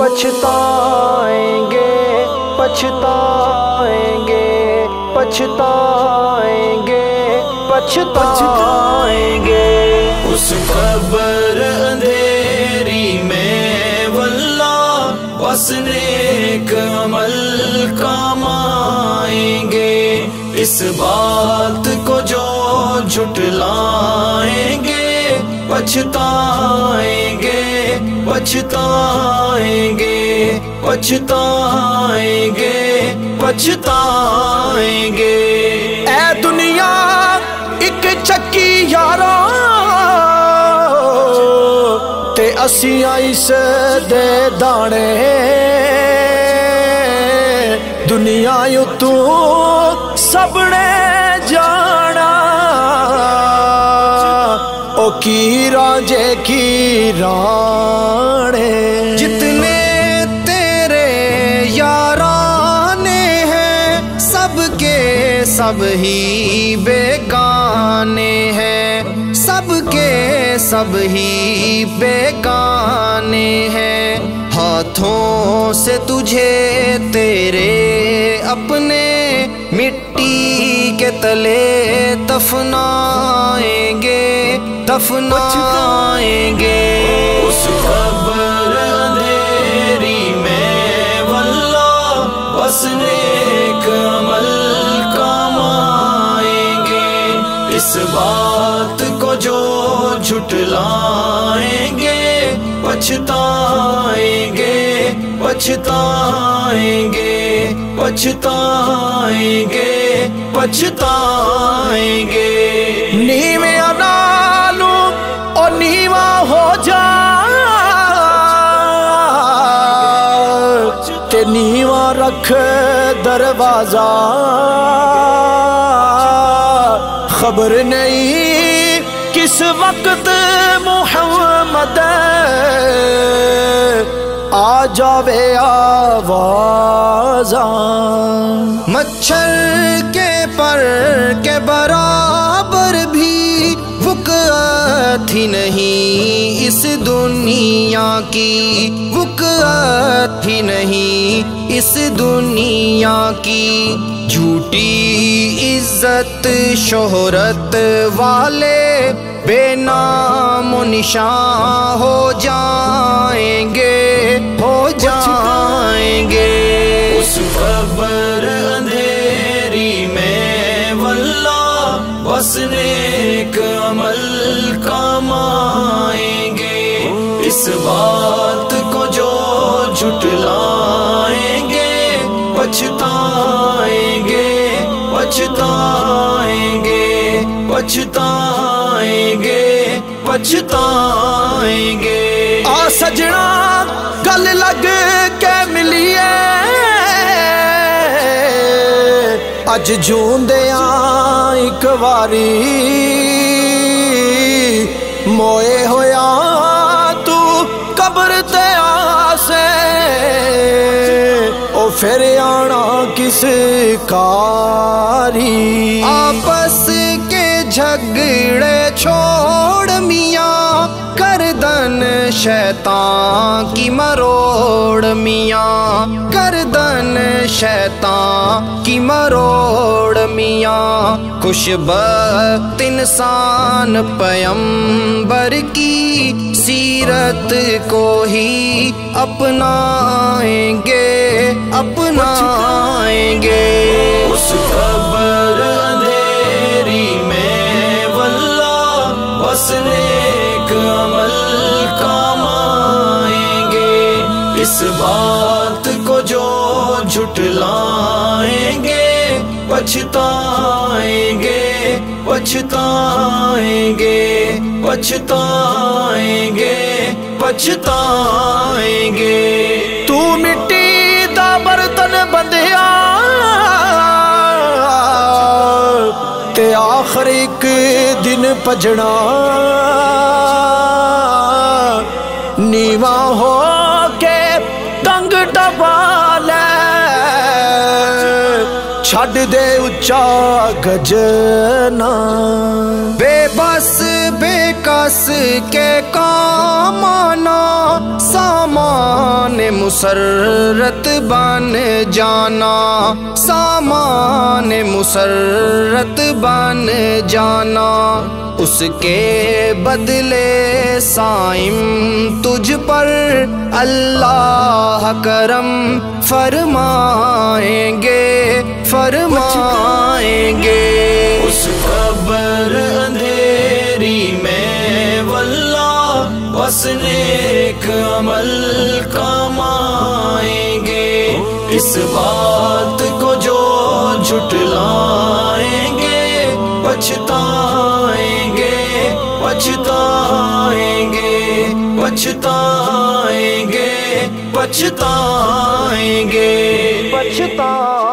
पछताएंगे पछताएंगे पछताएंगे पछताएंगे उस खबर अंधेरी में वल्लाह, बस नेक अमल कमाएंगे। इस बात को जो झुठलाएंगे पछताएंगे पछताएंगे पछताएंगे पछताएंगे। ऐ दुनिया एक चक्की यारा ते असी आइस दे दाने, दुनिया यू तू सबने जाना ओ की राजे की राणे। जितने तेरे याराने हैं सबके सब ही बेगाने हैं, सबके सब ही बेगाने हैं। हाथों से तुझे तेरे अपने मिट्टी के तले दफनाएंगे दफनाएंगे। उस खबर अंधेरी में वल्लाह, बस नेक अमल कमाएंगे। इस बात को जो झुठलाएंगे पछताएंगे पछताएंगे पछताएंगे पछताएंगे। नीवे अनालू और नीवा हो जा के नीवा रख दरवाजा, खबर नहीं किस वक्त मोहम्मद आ जावे आवाज़ा। मच्छर के पर के बराबर भी वुक़अत ही नहीं इस दुनिया की, वुक़अत ही नहीं इस दुनिया की। झूठी इज्जत शोहरत वाले बेनाम व निशान हो जाएंगे हो जाएंगे। उस खबर अंधेरी में वल्लाह, बस नेक अमल कमाएंगे। इस बात को जो झुठलाएंगे पछताएंगे पछताएंगे पछताएंगे पछताएंगे। आ सजना गल लग के मिलिए अज जूंदिया एक वारी, मोए होया तू कब्र ते आसे ओ फिर आना किस कारी। आपस के झगड़े छोड़ मिया गर्दन शैतान की मरोड़ मियाँ, गर्दन शैतान की मरोड़ मियाँ। खुशबख्त इंसान पैगंबर की सीरत को ही अपनाएंगे अपनाएंगे। उस खबर अंधेरी में वल्लाह, बस नेक अमल कमाएंगे। इस बात को जो झुठलाएंगे पछताएंगे पछताएंगे पछताएंगे पछताएंगे। तू मिट्टी दा बर्तन बंधिया ते आखिर एक दिन पजना, नीवा हो के तंग दबा ले छड़ दे उच्चा गजना। बेबस बेकार हस के कामाना सामान मुसर्रत बन जाना, सामान मुसर्रत बन जाना। उसके बदले साइम तुझ पर अल्लाह करम फरमाएंगे, फरमाएंगे। उस कबर अंधेरी में वल्लाह बस नेक अमल कमाएंगे। इस बात को जो झुठलाएंगे पछताएंगे, पछताएंगे, पछताएंगे, पछताएंगे, पछताएंगे।